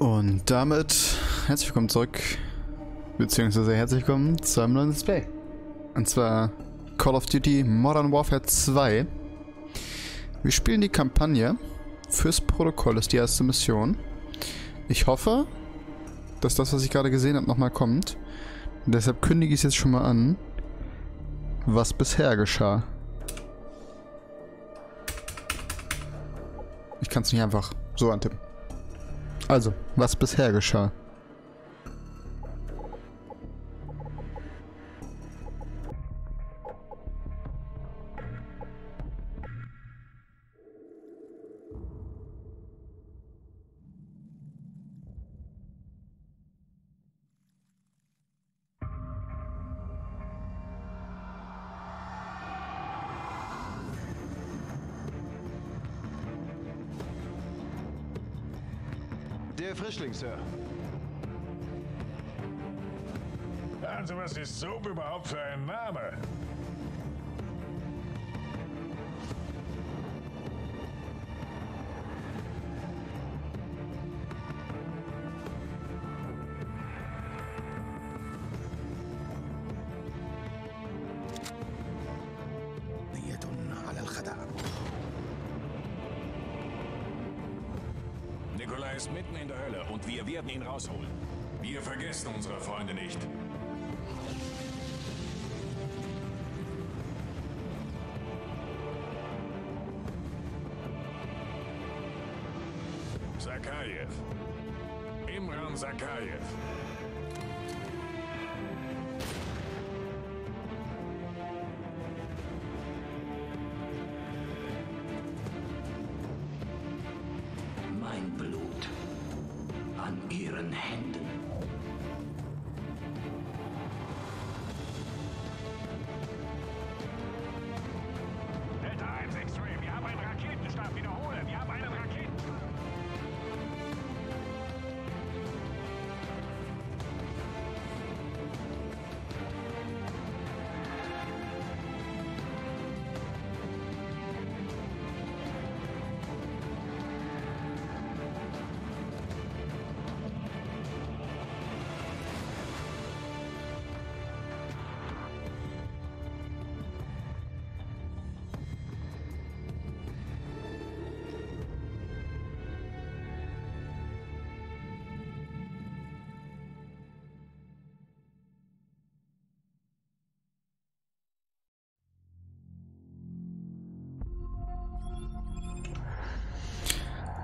Und damit herzlich willkommen zurück, beziehungsweise herzlich willkommen zu einem neuen Let's Play. Und zwar Call of Duty Modern Warfare 2. Wir spielen die Kampagne. Fürs Protokoll ist die erste Mission. Ich hoffe, dass das, was ich gerade gesehen habe, nochmal kommt. Und deshalb kündige ich es jetzt schon mal an, was bisher geschah. Ich kann es nicht einfach so antippen. Also, was bisher geschah. Der Frischling, Sir. Also, was ist Soap überhaupt für ein Name? Nikolai ist mitten in der Hölle und wir werden ihn rausholen. Wir vergessen unsere Freunde nicht. Zakhaev. Imran Zakhaev.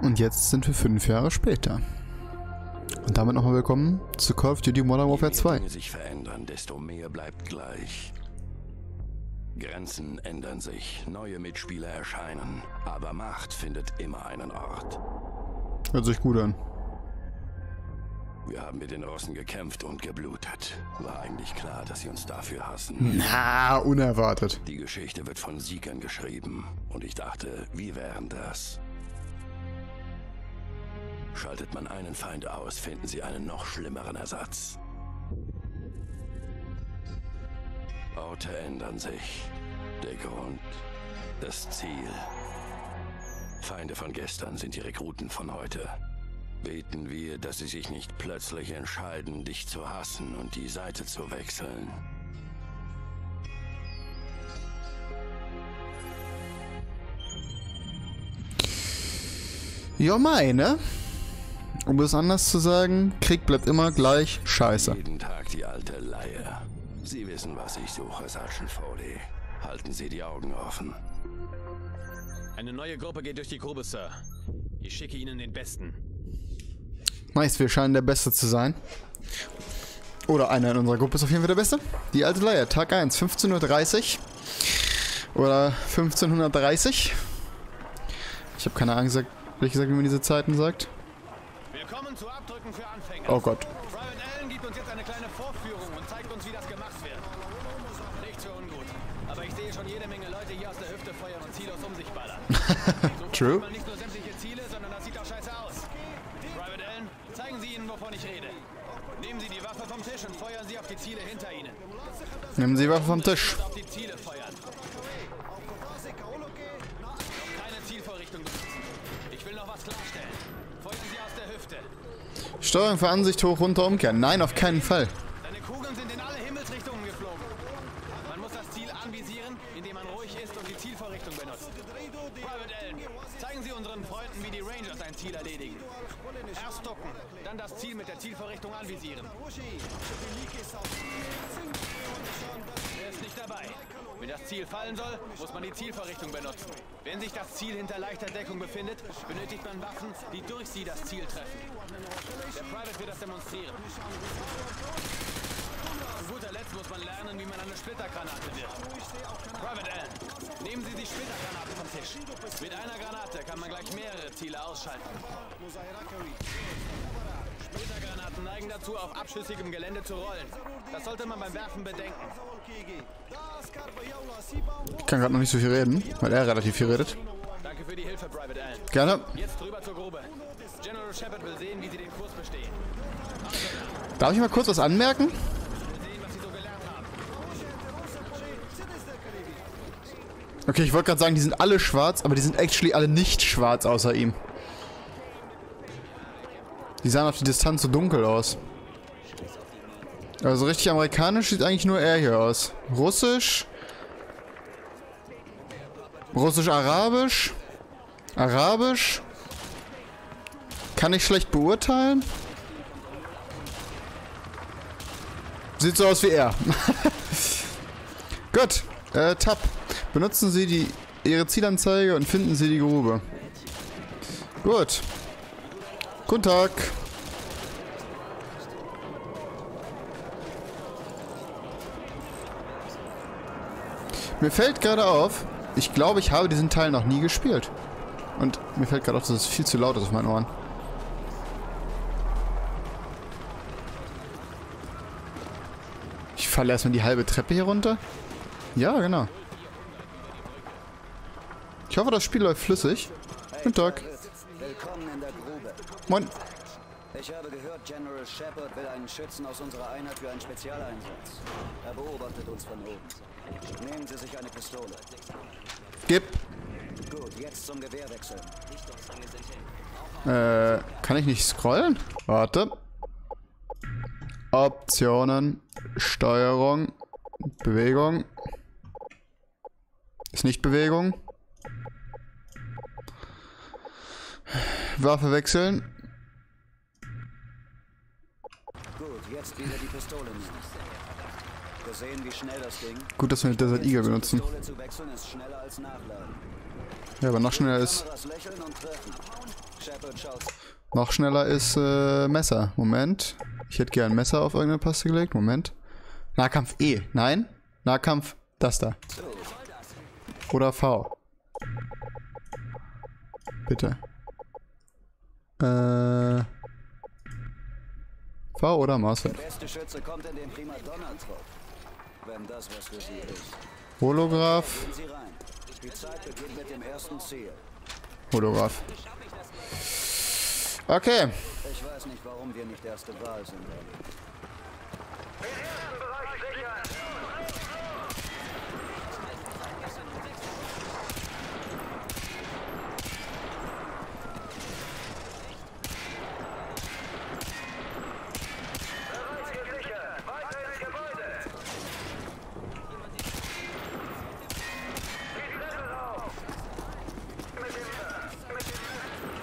Und jetzt sind wir 5 Jahre später. Und damit nochmal willkommen zu Call of Duty Modern Warfare 2. Je mehr Dinge sich verändern, desto mehr bleibt gleich. Grenzen ändern sich, neue Mitspieler erscheinen, aber Macht findet immer einen Ort. Hört sich gut an. Wir haben mit den Russen gekämpft und geblutet. War eigentlich klar, dass sie uns dafür hassen. Na, unerwartet. Die Geschichte wird von Siegern geschrieben und ich dachte, wir wären das. Schaltet man einen Feind aus, finden Sie einen noch schlimmeren Ersatz. Orte ändern sich. Der Grund, das Ziel. Feinde von gestern sind die Rekruten von heute. Beten wir, dass sie sich nicht plötzlich entscheiden, dich zu hassen und die Seite zu wechseln. Ja, meine. Um es anders zu sagen, Krieg bleibt immer gleich scheiße. Jeden Tag die alte Leier. Sie wissen, was ich suche, Sergeant Fordy. Halten Sie die Augen offen. Eine neue Gruppe geht durch die Grube, Sir. Ich schicke Ihnen den Besten. Nice, wir scheinen der Beste zu sein. Oder einer in unserer Gruppe ist auf jeden Fall der Beste. Die alte Leier, Tag 1, 15:30 Uhr. Oder 1530. Ich habe keine Ahnung gesagt, ehrlich gesagt, wie man diese Zeiten sagt. Willkommen zu Abdrücken für Anfänger. Oh Gott. Private Allen gibt uns jetzt eine kleine Vorführung und zeigt uns, wie das gemacht wird. Nichts für ungut. Aber ich sehe schon jede Menge Leute hier aus der Hüfte feuern und ziellos um sich ballern. So true. Man nicht nur sämtliche Ziele, sondern das sieht auch scheiße aus. Private Allen, zeigen Sie ihnen, wovon ich rede. Nehmen Sie die Waffe vom Tisch und feuern Sie auf die Ziele hinter Ihnen. Nehmen Sie die Waffe vom Tisch. Auf die Ziele feuern. Keine Zielvorrichtung. Ich will noch was klarstellen. Feuern Sie aus der Hüfte. Steuerung für Ansicht hoch, runter, umkehren. Nein, auf keinen Fall. Deine Kugeln sind in alle Himmelsrichtungen geflogen. Man muss das Ziel anvisieren, indem man ruhig ist und die Zielvorrichtung benutzt. Private Allen, zeigen Sie unseren Freunden, wie die Rangers ein Ziel erledigen. Erst ducken, dann das Ziel mit der Zielvorrichtung anvisieren. Er ist nicht dabei. Wenn das Ziel fallen soll, muss man die Zielvorrichtung benutzen. Wenn sich das Ziel hinter leichter Deckung befindet, benötigt man Waffen, die durch sie das Ziel treffen. Der Private wird das demonstrieren. Zu guter Letzt muss man lernen, wie man eine Splittergranate wirft. Private Allen, nehmen Sie die Splittergranate vom Tisch. Mit einer Granate kann man gleich mehrere Ziele ausschalten. Splittergranaten neigen dazu, auf abschüssigem Gelände zu rollen. Das sollte man beim Werfen bedenken. Ich kann gerade noch nicht so viel reden, weil er relativ viel redet. Danke für die Hilfe, Private Allen. Gerne. Jetzt drüber zur Grube. General Shepherd will sehen, wie Sie den Kurs bestehen. Darf ich mal kurz was anmerken? Okay, ich wollte gerade sagen, die sind alle schwarz, aber die sind actually alle nicht schwarz außer ihm. Die sahen auf die Distanz so dunkel aus. Also richtig amerikanisch sieht eigentlich nur er hier aus. Russisch. Russisch-Arabisch. Arabisch. Kann ich schlecht beurteilen. Sieht so aus wie er. Gut. Tab. Benutzen Sie Ihre Zielanzeige und finden Sie die Grube. Gut. Guten Tag. Mir fällt gerade auf, ich glaube, ich habe diesen Teil noch nie gespielt. Und mir fällt gerade auf, dass es viel zu laut ist auf meinen Ohren. Ich falle erstmal die halbe Treppe hier runter. Ja, genau. Ich hoffe, das Spiel läuft flüssig. Guten Tag. Willkommen in der Grube. Moin. Ich habe gehört, General Shepherd will einen Schützen aus unserer Einheit für einen Spezialeinsatz. Er beobachtet uns von oben. Nehmen Sie sich eine Pistole. Gib. Gut, jetzt zum Gewehr wechseln. Kann ich nicht scrollen? Warte. Optionen. Steuerung. Bewegung. Ist nicht Bewegung. Waffe wechseln. Gut, jetzt wieder die Pistole nehmen. Wir sehen, wie schnell das ging. Gut, dass wir eine Desert Eagle benutzen. Pistole zu wechseln ist schneller als nachladen. Ja, aber noch schneller ist. Noch schneller ist Messer. Moment. Ich hätte gern Messer auf irgendeine Paste gelegt. Moment. Nahkampf E. Nein. Nahkampf das da. Oder V. Bitte. V oder Master. Der beste Schütze kommt in den Primadonna-Trupp. Wenn das was für Sie ist. Holograph. Gehen Sie rein. Die Zeit beginnt mit dem ersten Ziel. Holograph. Okay. Ich weiß nicht, warum wir nicht erste Wahl sind.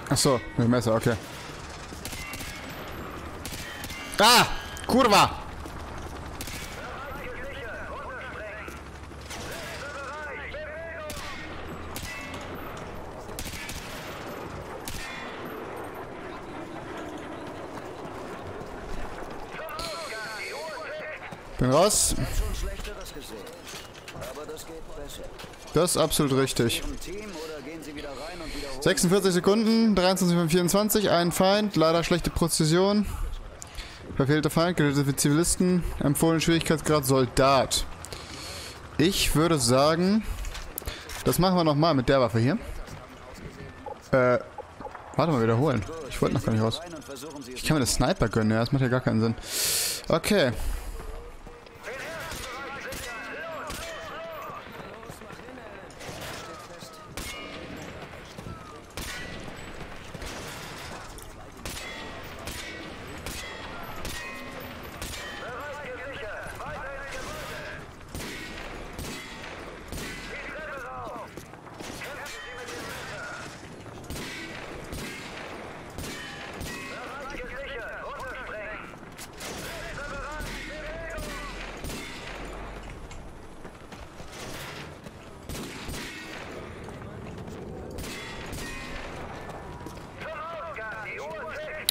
Achso, mit Messer, okay. Ah! Kurva! Bin raus. Das ist absolut richtig. 46 Sekunden, 23 von 24, ein Feind, leider schlechte Präzision. Verfehlter Feind, getötete für Zivilisten, empfohlen Schwierigkeitsgrad Soldat. Ich würde sagen, das machen wir nochmal mit der Waffe hier. Warte mal, wiederholen. Ich wollte noch gar nicht raus. Ich kann mir das Sniper gönnen, ja, das macht ja gar keinen Sinn. Okay.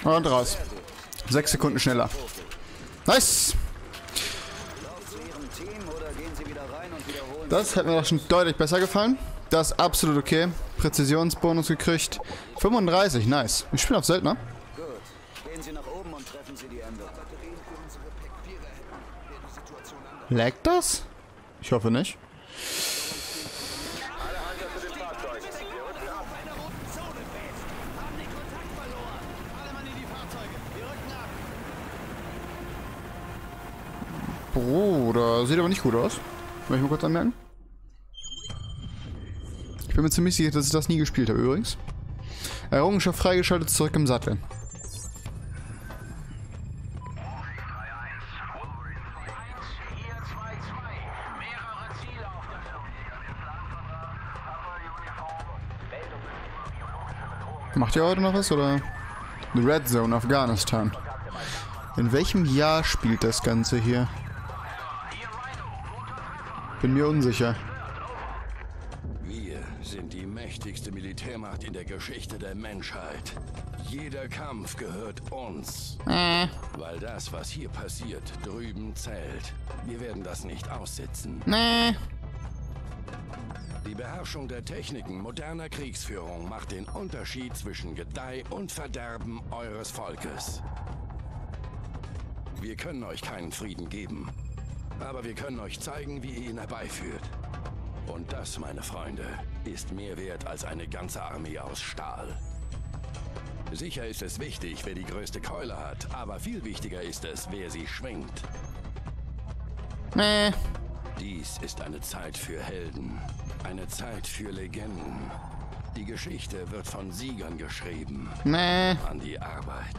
Und raus. 6 Sekunden schneller. Nice! Das hat mir doch schon deutlich besser gefallen. Das ist absolut okay. Präzisionsbonus gekriegt. 35, nice. Ich spiele auf Söldner. Laggt das? Ich hoffe nicht. Bruder, sieht aber nicht gut aus. Will ich mal kurz anmerken? Ich bin mir ziemlich sicher, dass ich das nie gespielt habe übrigens. Errungenschaft freigeschaltet, zurück im Sattel. Macht ihr heute noch was, oder? The Red Zone, Afghanistan. In welchem Jahr spielt das Ganze hier? Bin mir unsicher. Wir sind die mächtigste Militärmacht in der Geschichte der Menschheit. Jeder Kampf gehört uns. Weil das, was hier passiert, drüben zählt. Wir werden das nicht aussitzen. Die Beherrschung der Techniken moderner Kriegsführung macht den Unterschied zwischen Gedeih und Verderben eures Volkes. Wir können euch keinen Frieden geben. Aber wir können euch zeigen, wie ihr ihn herbeiführt. Und das, meine Freunde, ist mehr wert als eine ganze Armee aus Stahl. Sicher ist es wichtig, wer die größte Keule hat, aber viel wichtiger ist es, wer sie schwingt. Dies ist eine Zeit für Helden, eine Zeit für Legenden. Die Geschichte wird von Siegern geschrieben. An die Arbeit.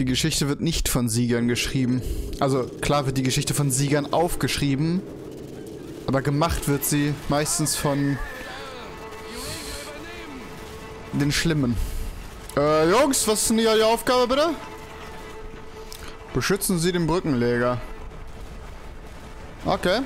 Die Geschichte wird nicht von Siegern geschrieben. Also klar wird die Geschichte von Siegern aufgeschrieben, aber gemacht wird sie meistens von den Schlimmen. Jungs, was ist denn hier die Aufgabe bitte? Beschützen Sie den Brückenleger. Okay.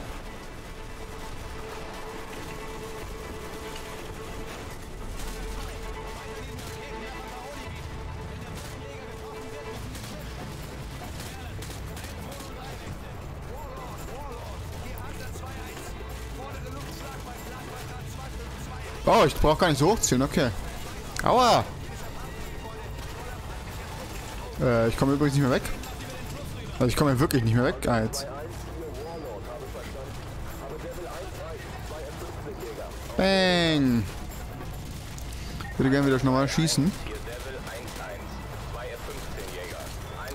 Oh, ich brauche gar nicht so hochziehen, okay. Aua! Ich komme übrigens nicht mehr weg. Also ich komme ja wirklich nicht mehr weg. Ah, jetzt. Bang! Ich würde gerne wieder normal schießen.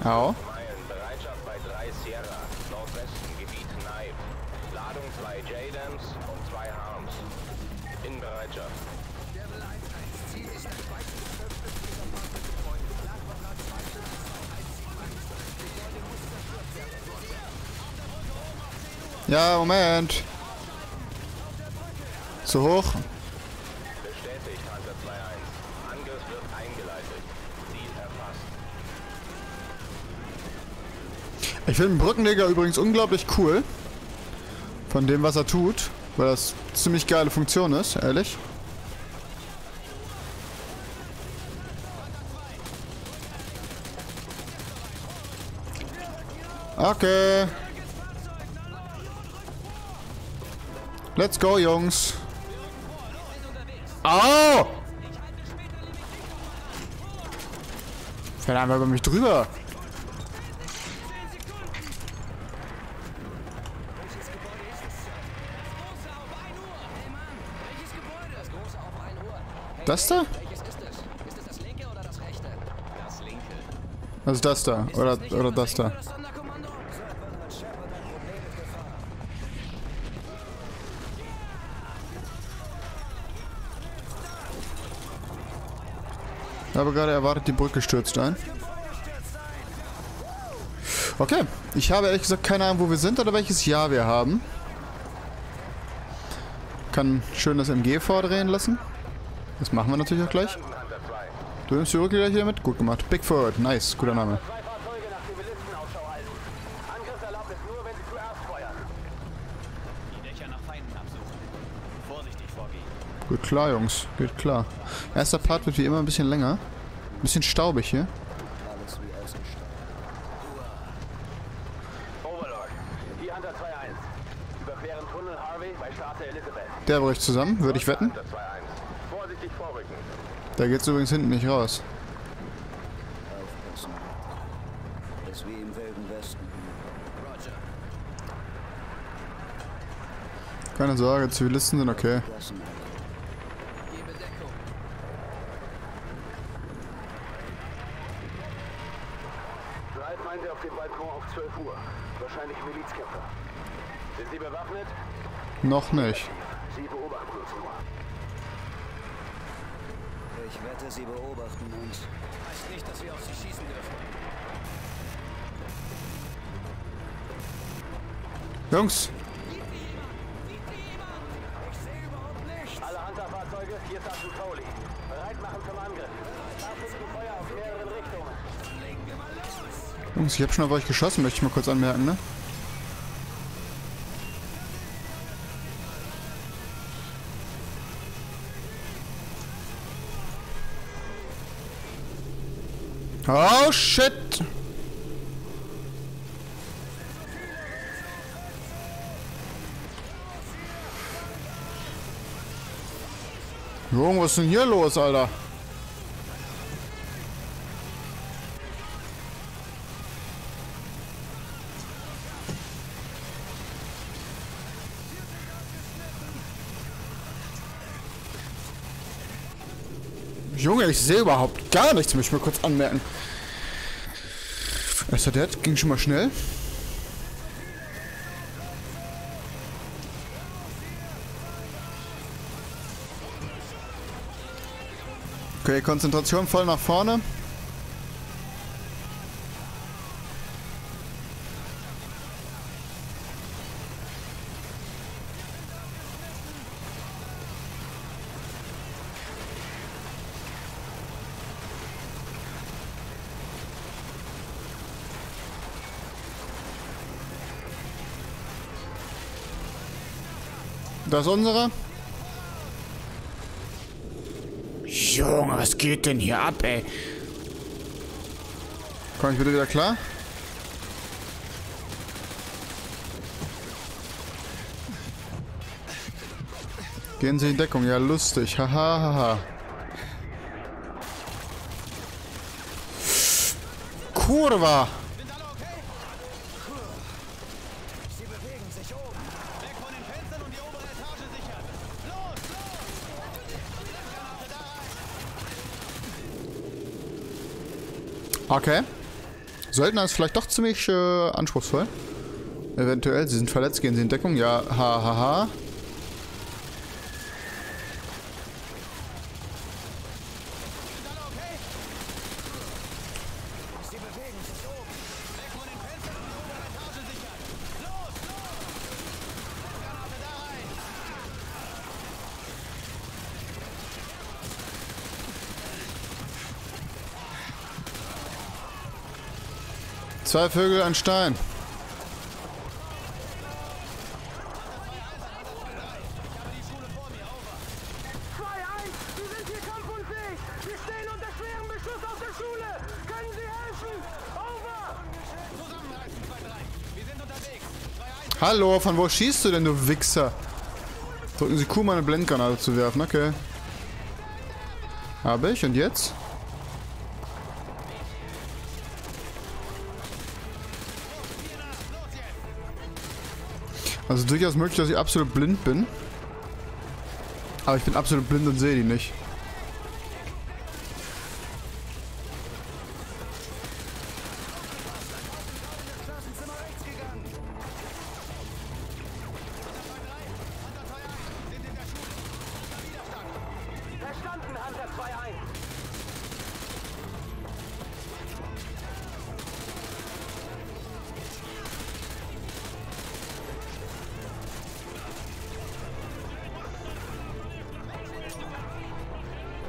Au. Meilenbereitschaft bei 3 Sierra, Nordwesten, Gebiet Neib. Ladung 2 J-Dams und 2 Harms. In Bereitschaft. Ja, Moment. Zu hoch. Bestätigt, Hansa 2-1. Angriff wird eingeleitet. Ziel erfasst. Ich finde den Brückenleger übrigens unglaublich cool. Von dem, was er tut. Weil das ziemlich geile Funktion ist, ehrlich. Okay. Let's go, Jungs. Au! Fällt einfach über mich drüber. Das da? Was ist das da? Oder das da? Ich habe gerade erwartet, die Brücke stürzt ein. Okay, ich habe ehrlich gesagt keine Ahnung, wo wir sind oder welches Jahr wir haben. Kann schön das MG vordrehen lassen. Das machen wir natürlich auch gleich. Du nimmst die Rücke gleich wieder mit? Gut gemacht. Bigfoot, nice, guter Name. Gut klar, Jungs. Geht klar. Erster Part wird wie immer ein bisschen länger. Bisschen staubig hier. Alles wie ausgestaubt. Overlord, die Hunter 2-1. Überqueren Tunnel Harvey bei Straße Elizabeth. Der bricht zusammen, würde ich wetten. Vorsichtig vorrücken. Da geht's übrigens hinten nicht raus. Aufpassen. Ist wie im Wilden Westen. Roger. Keine Sorge, Zivilisten sind okay. Auf dem Balkon auf 12 Uhr. Wahrscheinlich Milizkämpfer. Sind Sie bewaffnet? Noch nicht. Sie beobachten uns nur. Ich wette, Sie beobachten uns. Heißt nicht, dass wir auf Sie schießen dürfen. Jungs! Ich sehe überhaupt nichts! Alle Hunterfahrzeuge, hier ist Sergeant Fordy. Bereit machen zum Angriff. Feuer auf mehreren Richtungen. Legen wir mal los! Jungs, ich habe schon auf euch geschossen, möchte ich mal kurz anmerken, ne? Oh, shit! Jungs, was ist denn hier los, Alter? Junge, ich sehe überhaupt gar nichts, möchte ich mal kurz anmerken. Also der ging schon mal schnell. Okay, Konzentration voll nach vorne. Das ist unsere. Junge, was geht denn hier ab, ey? Komm ich bitte wieder klar? Gehen Sie in Deckung, ja lustig. Hahaha. Ha, ha. Kurva! Okay. Söldner ist vielleicht doch ziemlich anspruchsvoll. Eventuell. Sie sind verletzt. Gehen Sie in Deckung. Ja, hahaha. Ha, ha. Zwei Vögel, ein Stein. Hallo, von wo schießt du denn, du Wichser? Drücken Sie Q, meine Blendgranate zu werfen, okay. Habe ich, und jetzt? Also durchaus möglich, dass ich absolut blind bin. Aber ich bin absolut blind und sehe die nicht.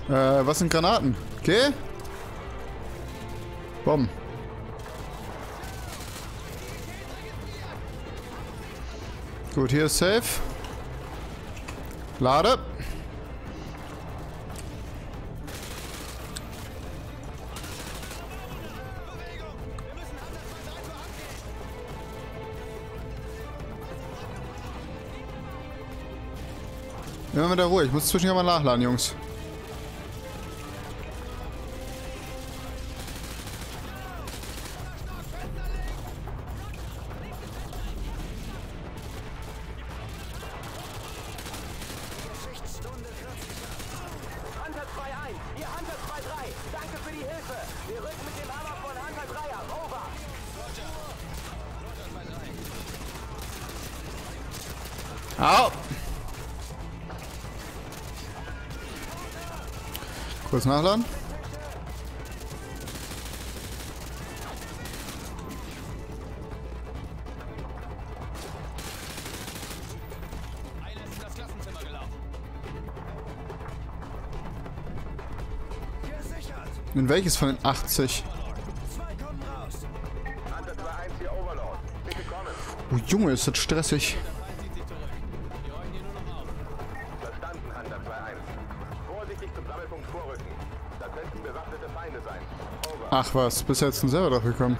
Was sind Granaten? Okay. Bomben. Gut, hier ist safe. Lade. Immer mit der Ruhe. Ich muss zwischendurch mal nachladen, Jungs. Kurz nachladen. In welches von den 80? Oh Junge, ist das stressig. Ach was, bist du jetzt ein selber drauf gekommen?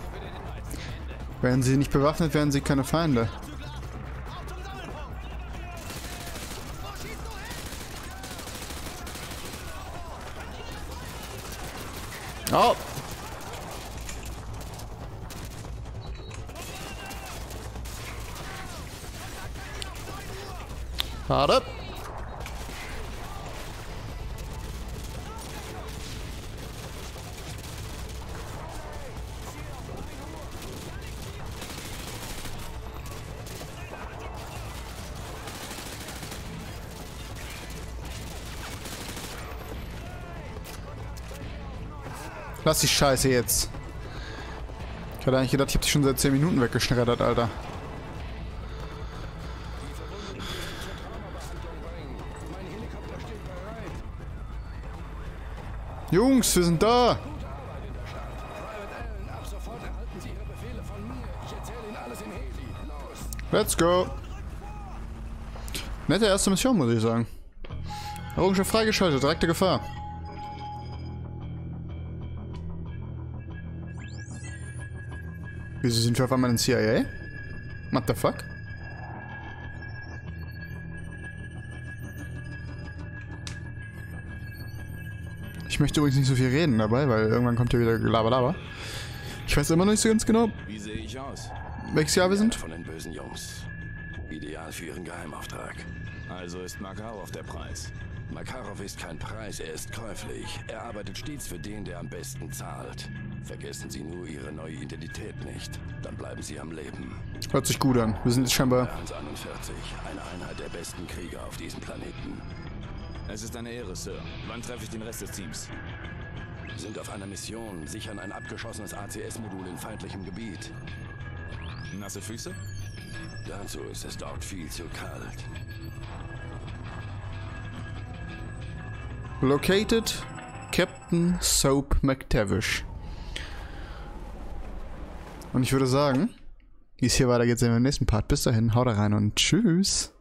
Wären sie nicht bewaffnet, wären sie keine Feinde. Oh! Hard up! Lass die Scheiße jetzt. Ich hatte eigentlich gedacht, ich hab dich schon seit 10 Minuten weggeschreddert, Alter. Jungs, wir sind da! Let's go! Nette erste Mission, muss ich sagen. Errungenschaft freigeschaltet, direkte Gefahr. Wieso sind wir auf einmal in CIA? What the fuck? Ich möchte übrigens nicht so viel reden dabei, weil irgendwann kommt ja wieder Laber-Laber. Ich weiß immer noch nicht so ganz genau, wie sehe ich aus? Welches Jahr wir sind. Von den bösen Jungs. Ideal für ihren Geheimauftrag. Also ist Makarov der Preis. Makarov ist kein Preis, er ist käuflich. Er arbeitet stets für den, der am besten zahlt. Vergessen Sie nur Ihre neue Identität nicht, dann bleiben Sie am Leben. Hört sich gut an. Wir sind jetzt scheinbar... Harms 41, eine Einheit der besten Krieger auf diesem Planeten. Es ist eine Ehre, Sir. Wann treffe ich den Rest des Teams? Wir sind auf einer Mission, sichern ein abgeschossenes ACS-Modul in feindlichem Gebiet. Nasse Füße? Dazu ist es dort viel zu kalt. Located Captain Soap MacTavish. Und ich würde sagen, wie es hier weitergeht, sehen wir im nächsten Part. Bis dahin, haut rein und tschüss.